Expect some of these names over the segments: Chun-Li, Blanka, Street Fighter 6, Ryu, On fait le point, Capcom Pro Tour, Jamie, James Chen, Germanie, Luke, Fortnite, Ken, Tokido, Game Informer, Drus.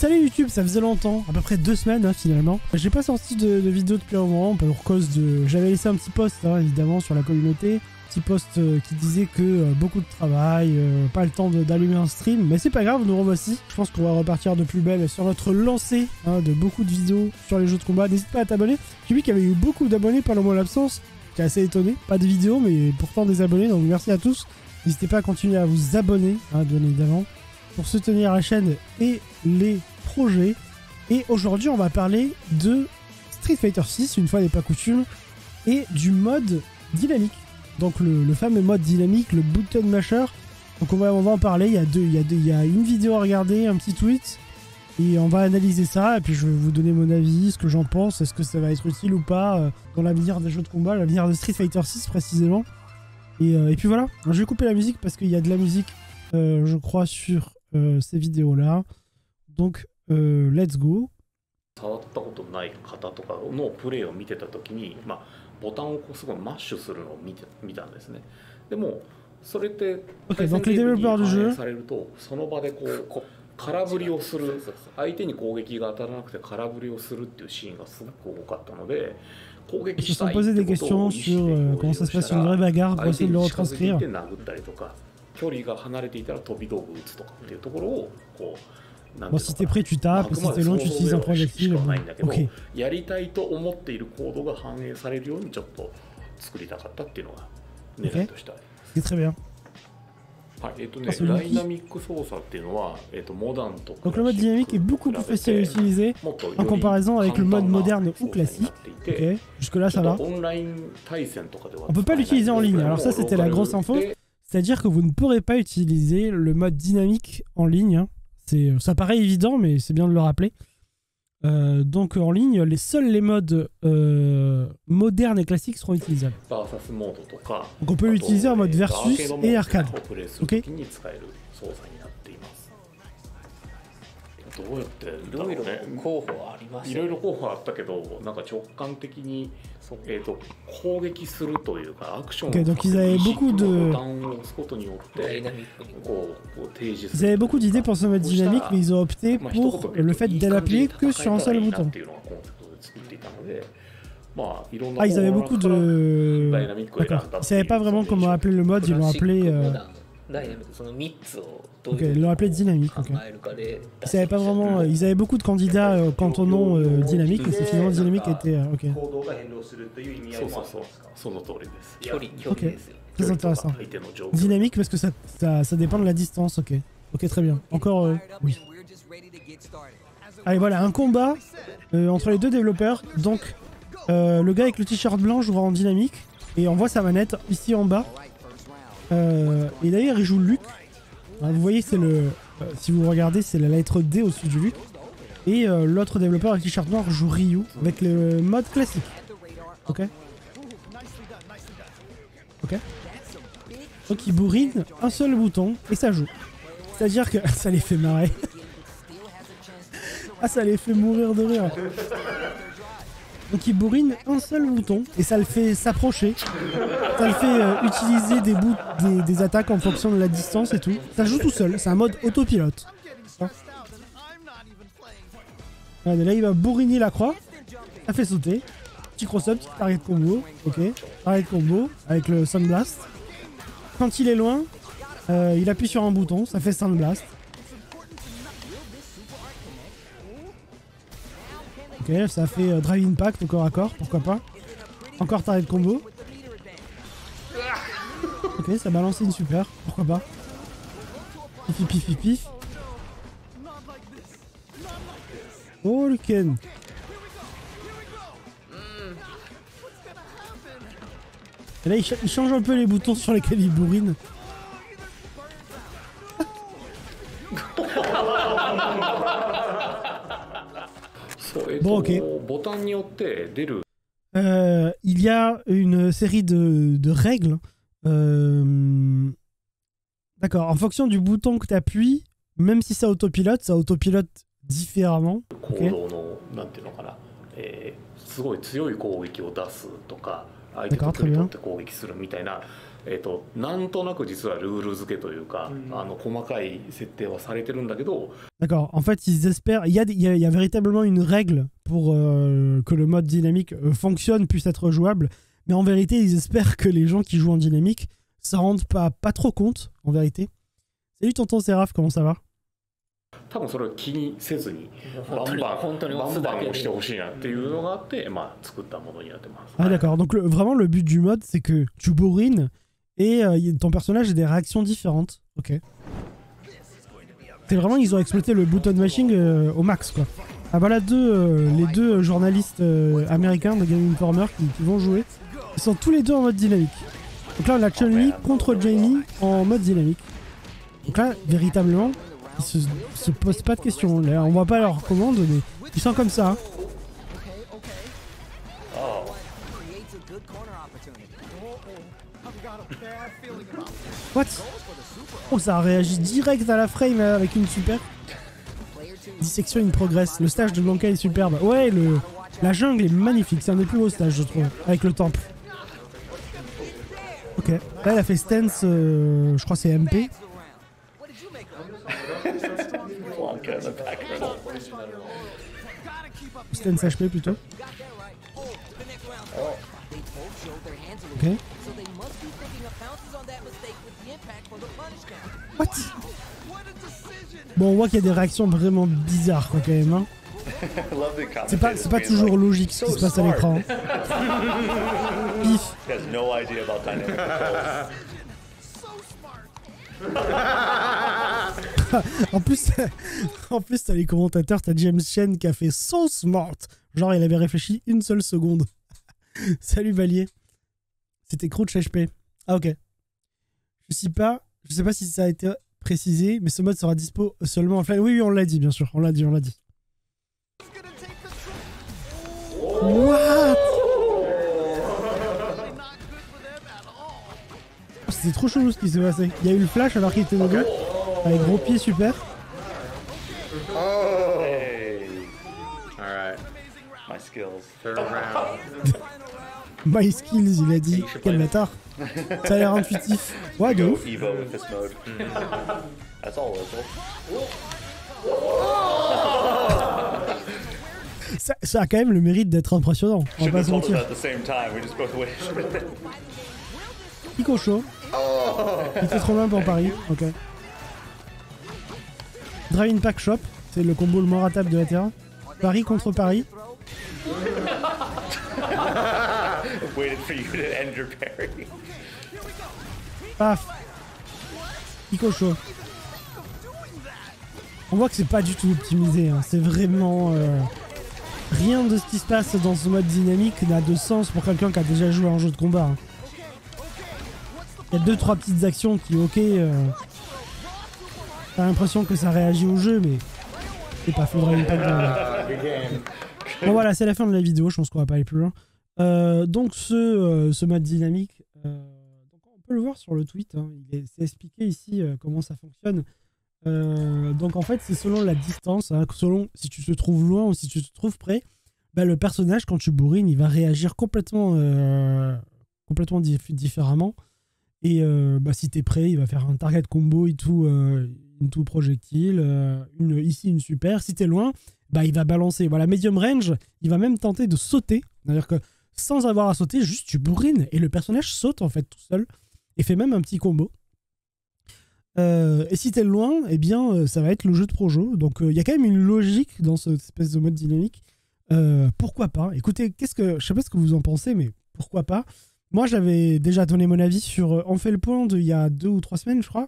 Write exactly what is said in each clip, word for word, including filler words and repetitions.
Salut YouTube, ça faisait longtemps, à peu près deux semaines hein, finalement. J'ai pas sorti de, de vidéo depuis un moment pour cause de... J'avais laissé un petit post hein, évidemment sur la communauté. Petit post euh, qui disait que euh, beaucoup de travail, euh, pas le temps d'allumer un stream, mais c'est pas grave, nous revoici. Je pense qu'on va repartir de plus belle sur notre lancée hein, de beaucoup de vidéos sur les jeux de combat. N'hésite pas à t'abonner. J'ai vu qu'il y avait eu beaucoup d'abonnés pendant mon absence, j'étais assez étonné. Pas de vidéos, mais pourtant des abonnés, donc merci à tous. N'hésitez pas à continuer à vous abonner, hein, bien évidemment, pour soutenir la chaîne et les projets. Et aujourd'hui, on va parler de Street Fighter six, une fois n'est pas coutume, et du mode dynamique. Donc le, le fameux mode dynamique, le button masher. Donc on va, on va en parler, il y, a deux, il, y a deux, il y a une vidéo à regarder, un petit tweet. Et on va analyser ça, et puis je vais vous donner mon avis, ce que j'en pense, est-ce que ça va être utile ou pas euh, dans l'avenir des jeux de combat, l'avenir de Street Fighter six précisément. Et, euh, et puis voilà, alors, je vais couper la musique parce qu'il y a de la musique, euh, je crois, sur euh, ces vidéos-là. Donc, euh, let's go. ボタンをこうすごいマッシュするのを見て見たんですね。でもそれって donc les développeurs du jeu されるとその場でこう空振りをする相手に攻撃が当たらなくて空振りをするっていうシーンがすごく多かったので Ils se sont posé des questions sur euh, comment ça se passe sur une vraie bagarre pour essayer de le retranscrire. 距離が離れていたら飛び道具打つとかっていうところをこう Bon, si t'es prêt, tu tapes, si t'es long, tu utilises un projectile. Ok. Okay. C'est très bien. Donc le mode dynamique est beaucoup plus facile à utiliser en comparaison avec le mode moderne ou classique. Okay. Jusque là ça va. On peut pas l'utiliser en ligne, alors ça c'était la grosse info. C'est-à-dire que vous ne pourrez pas utiliser le mode dynamique en ligne. Hein. Ça paraît évident, mais c'est bien de le rappeler. Euh, donc en ligne, les seuls les modes euh, modernes et classiques seront utilisables. Donc on peut l'utiliser en mode versus et arcade. Ok. Okay, donc ils avaient beaucoup de... Ils avaient beaucoup d'idées pour ce mode dynamique, mais ils ont opté pour le fait d'appuyer que sur un seul bouton. Ah, ils avaient beaucoup de... D'accord. Ils ne savaient pas vraiment comment appeler le mode, ils l'ont appelé... Euh... Ok, ils l'ont appelé dynamique. Okay. Ils avaient pas vraiment, ils avaient beaucoup de candidats euh, quant au nom euh, dynamique, et c'est finalement dynamique était. Euh, ok. Ok. Très intéressant. Dynamique parce que ça, ça, ça dépend de la distance. Ok. Ok, très bien. Encore. Euh, oui. Allez, voilà, un combat euh, entre les deux développeurs. Donc, euh, le gars avec le t-shirt blanc jouera en dynamique et on voit sa manette ici en bas. Euh, et d'ailleurs il joue Luke, hein, vous voyez c'est le, euh, si vous regardez c'est la lettre D au-dessus du Luke, et euh, l'autre développeur avec t-shirt noir joue Ryu avec le mode classique. Ok. Ok. Donc il bourrine un seul bouton et ça joue. C'est-à-dire que ça les fait marrer. Ah, ça les fait mourir de rire. Donc il bourrine un seul bouton et ça le fait s'approcher, ça le fait euh, utiliser des, bouts, des, des attaques en fonction de la distance et tout. Ça joue tout seul, c'est un mode autopilote. Hein. Allez, là il va bourriner la croix, ça fait sauter, petit cross-up, petit arrêt de combo, ok, arrêt de combo avec le Sunblast. Quand il est loin, euh, il appuie sur un bouton, ça fait Sunblast. Ok, ça fait euh, Drive Impact au corps à corps, pourquoi pas. Encore taré de combo. Ok, ça balance une super, pourquoi pas. Pif pif pif pif. Oh le Ken. Et là il, ch il change un peu les boutons sur lesquels il bourrine. Bon, ok. Euh, il y a une série de, de règles. Euh... D'accord. En fonction du bouton que tu appuies, même si ça autopilote, ça autopilote différemment. Okay. D'accord, très bien. えー、となんとなく実はルール付けというか、うん、あの細かい設定はされてるんだけど。D'accord. En fait, ils espèrent. Il y a, il y a, il y a véritablement une règle pour euh, que le mode dynamique fonctionne, puisse être jouable. Mais en vérité, ils espèrent que les gens qui jouent en dynamique s'en rendent pas pas trop compte. En vérité. Salut tonton Seraph, comment ça va? 多分それを気にせずにバンバン本当に押すだけでしてほしいなっていうのがあってまあ作ったものになってます。Ah d'accord. Donc le, vraiment le but du mode c'est que tu bourrines et euh, ton personnage a des réactions différentes. OK. C'est vraiment ils ont exploité le button mashing euh, au max quoi. Ah bah là deux euh, les deux journalistes euh, américains de Game Informer qui, qui vont jouer, ils sont tous les deux en mode dynamique. Donc là on a Chun-Li contre Jamie en mode dynamique. Donc là véritablement ils se, se posent pas de questions. Là, on voit pas leur commande, mais ils sont comme ça. Hein. What? Oh, ça a réagi direct à la frame avec une super. Dissection in progress. Le stage de Blanka est superbe. Ouais, le la jungle est magnifique. C'est un des plus beaux stages, je trouve, avec le temple. Ok. Là, elle a fait stance, euh, je crois c'est M P. Stance H P plutôt. Ok. What? Bon, on voit qu'il y a des réactions vraiment bizarres quoi, quand même. Hein. C'est pas, c'est pas toujours logique ce qui se passe à l'écran. Pif. en plus, en plus t'as les commentateurs, t'as James Chen qui a fait so smart. Genre il avait réfléchi une seule seconde. Salut Valier. C'était Crouch H P. Ah ok. Je sais pas, je sais pas si ça a été précisé, mais ce mode sera dispo seulement en flash. Oui oui on l'a dit bien sûr, on l'a dit, on l'a dit. What? Oh, c'était trop chelou ce qui s'est passé. Il y a eu le flash alors qu'il était dans le... Avec gros pied super. Oh. Hey. All right. My skills. My skills, il a dit. Quel bâtard. Ça a l'air intuitif. Ouais, de ouf. Ça, ça a quand même le mérite d'être impressionnant. On va pas se mentir. Pico chaud. Il était trop loin pour Paris. Ok. Drive in Pack Shop, c'est le combo le moins ratable de la Terre. Paris contre Paris. Paf. Picocho. On voit que c'est pas du tout optimisé, hein. C'est vraiment... Euh... Rien de ce qui se passe dans ce mode dynamique n'a de sens pour quelqu'un qui a déjà joué à un jeu de combat. Il y a deux trois petites actions qui, ok... Euh... T'as l'impression que ça réagit au jeu, mais c'est pas faudrait une pack de... Bon voilà, c'est la fin de la vidéo, je pense qu'on va pas aller plus loin. Euh, donc ce, euh, ce mode dynamique, euh, donc on peut le voir sur le tweet, hein, c'est expliqué ici euh, comment ça fonctionne. Euh, donc en fait, c'est selon la distance, hein, selon si tu te trouves loin ou si tu te trouves près, bah, le personnage, quand tu bourrines, il va réagir complètement, euh, complètement diff différemment. Et euh, bah, si t'es prêt, il va faire un target combo et tout... Euh, une tout projectile, euh, une, ici une super. Si t'es loin, bah, il va balancer. Voilà, medium range, il va même tenter de sauter. C'est-à-dire que sans avoir à sauter, juste tu bourrines. Et le personnage saute en fait tout seul et fait même un petit combo. Euh, et si t'es loin, eh bien, ça va être le jeu de projo. Donc il euh, y a quand même une logique dans cette espèce de mode dynamique. Euh, pourquoi pas? Écoutez, qu'est-ce que je sais pas ce que vous en pensez, mais pourquoi pas? Moi, j'avais déjà donné mon avis sur euh, On fait le point de il y a deux ou trois semaines, je crois.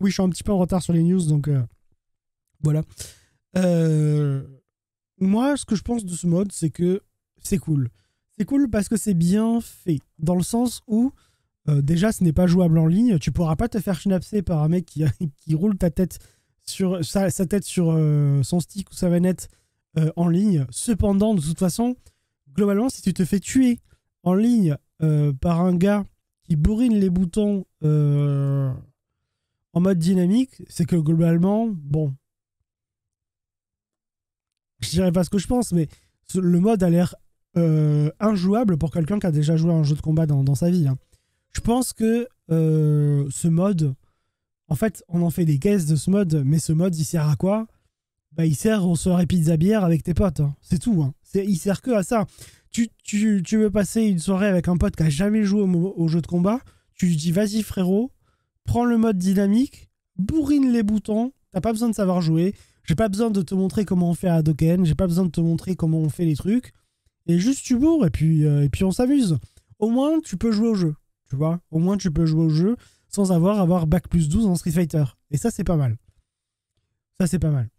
Oui, je suis un petit peu en retard sur les news, donc euh, voilà. Euh, moi, ce que je pense de ce mode, c'est que c'est cool. C'est cool parce que c'est bien fait, dans le sens où, euh, déjà, ce n'est pas jouable en ligne. Tu pourras pas te faire schnapser par un mec qui, qui roule ta tête sur, sa, sa tête sur euh, son stick ou sa manette euh, en ligne. Cependant, de toute façon, globalement, si tu te fais tuer en ligne euh, par un gars qui bourrine les boutons... Euh, en mode dynamique, c'est que globalement, bon, je dirais pas ce que je pense, mais le mode a l'air euh, injouable pour quelqu'un qui a déjà joué à un jeu de combat dans, dans sa vie. Hein. Je pense que euh, ce mode, en fait, on en fait des caisses de ce mode, mais ce mode, il sert à quoi? Bah, il sert au soirée pizza bière avec tes potes. Hein. C'est tout. Hein. Il sert que à ça. Tu, tu, tu veux passer une soirée avec un pote qui n'a jamais joué au, au jeu de combat, tu lui dis, vas-y frérot, prends le mode dynamique, bourrine les boutons, t'as pas besoin de savoir jouer, j'ai pas besoin de te montrer comment on fait à Dokken, j'ai pas besoin de te montrer comment on fait les trucs, et juste tu bourres, et puis, euh, et puis on s'amuse. Au moins, tu peux jouer au jeu, tu vois. Au moins, tu peux jouer au jeu sans avoir, avoir bac plus douze en Street Fighter. Et ça, c'est pas mal. Ça, c'est pas mal.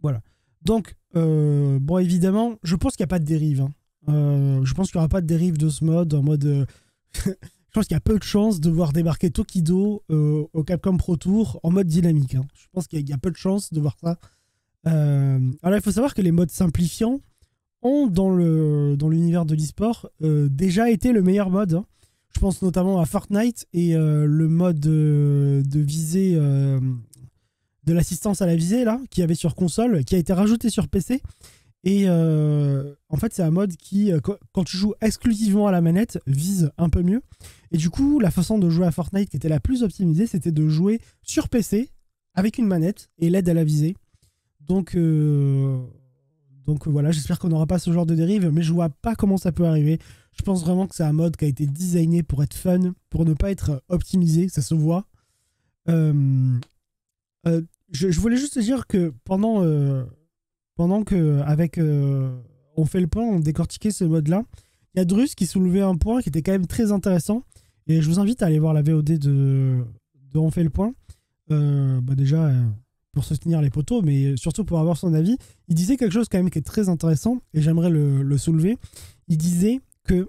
Voilà. Donc, euh, bon, évidemment, je pense qu'il n'y a pas de dérive. Hein. Euh, je pense qu'il n'y aura pas de dérive de ce mode, en mode... Euh... Je pense qu'il y a peu de chances de voir débarquer Tokido euh, au Capcom Pro Tour en mode dynamique. Hein. Je pense qu'il y, y a peu de chances de voir ça. Euh... Alors, il faut savoir que les modes simplifiants ont, dans le dans l'univers de l'e-sport, euh, déjà été le meilleur mode. Hein. Je pense notamment à Fortnite et euh, le mode euh, de visée, euh, de l'assistance à la visée, là, qu'il y avait sur console, qui a été rajouté sur P C. Et euh, en fait, c'est un mode qui, quand tu joues exclusivement à la manette, vise un peu mieux. Et du coup, la façon de jouer à Fortnite qui était la plus optimisée, c'était de jouer sur P C avec une manette et l'aide à la visée. Donc, euh, donc voilà, j'espère qu'on n'aura pas ce genre de dérive, mais je vois pas comment ça peut arriver. Je pense vraiment que c'est un mode qui a été designé pour être fun, pour ne pas être optimisé, ça se voit. Euh, euh, je, je voulais juste te dire que pendant... Euh, Pendant que avec euh, on fait le point, on décortiquait ce mode-là, il y a Drus qui soulevait un point qui était quand même très intéressant. Et je vous invite à aller voir la V O D de, de On fait le point. Euh, bah déjà, euh, pour soutenir les poteaux, mais surtout pour avoir son avis. Il disait quelque chose quand même qui est très intéressant, et j'aimerais le, le soulever. Il disait que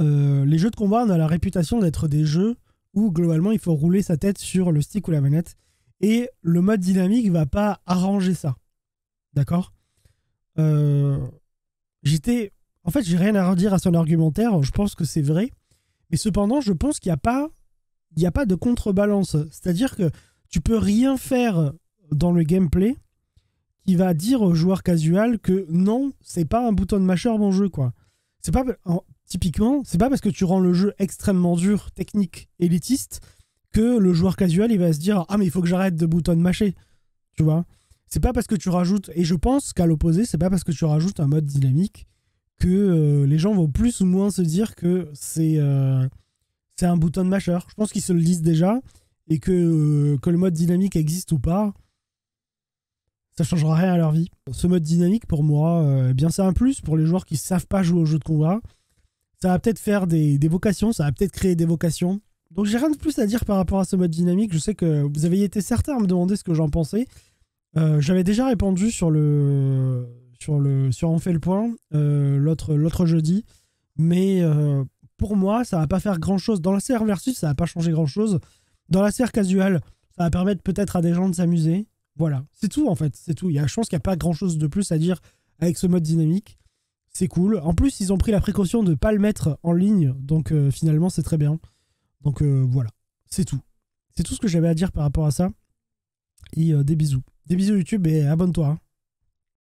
euh, les jeux de combat, on a la réputation d'être des jeux où, globalement, il faut rouler sa tête sur le stick ou la manette. Et le mode dynamique ne va pas arranger ça. D'accord. euh, J'étais... En fait, j'ai rien à redire à son argumentaire. Je pense que c'est vrai. Mais cependant, je pense qu'il n'y a pas... Il n'y a pas de contrebalance. C'est-à-dire que tu peux rien faire dans le gameplay qui va dire aux joueurs casual que non, c'est pas un bouton de mâcheur mon jeu, quoi. C'est pas... En, typiquement, c'est pas parce que tu rends le jeu extrêmement dur, technique, élitiste, que le joueur casual, il va se dire « Ah, mais il faut que j'arrête de bouton de mâcher. » Tu vois ? C'est pas parce que tu rajoutes, et je pense qu'à l'opposé, c'est pas parce que tu rajoutes un mode dynamique que euh, les gens vont plus ou moins se dire que c'est euh, c'est un bouton de mâcheur. Je pense qu'ils se le disent déjà, et que, euh, que le mode dynamique existe ou pas, ça changera rien à leur vie. Ce mode dynamique, pour moi, euh, eh bien c'est un plus pour les joueurs qui savent pas jouer au jeu de combat. Ça va peut-être faire des, des vocations, ça va peut-être créer des vocations. Donc j'ai rien de plus à dire par rapport à ce mode dynamique. Je sais que vous avez été certains à me demander ce que j'en pensais. Euh, j'avais déjà répondu sur le sur le sur On fait le point euh, l'autre l'autre jeudi, mais euh, pour moi ça va pas faire grand chose dans la série versus, ça va pas changer grand chose dans la série casual, ça va permettre peut-être à des gens de s'amuser. Voilà, c'est tout en fait, c'est tout. Il y a je pense qu'il y a pas grand chose de plus à dire avec ce mode dynamique. C'est cool. En plus ils ont pris la précaution de pas le mettre en ligne, donc euh, finalement c'est très bien. Donc euh, voilà, c'est tout. C'est tout ce que j'avais à dire par rapport à ça. Et euh, des bisous. Des bisous YouTube et abonne-toi.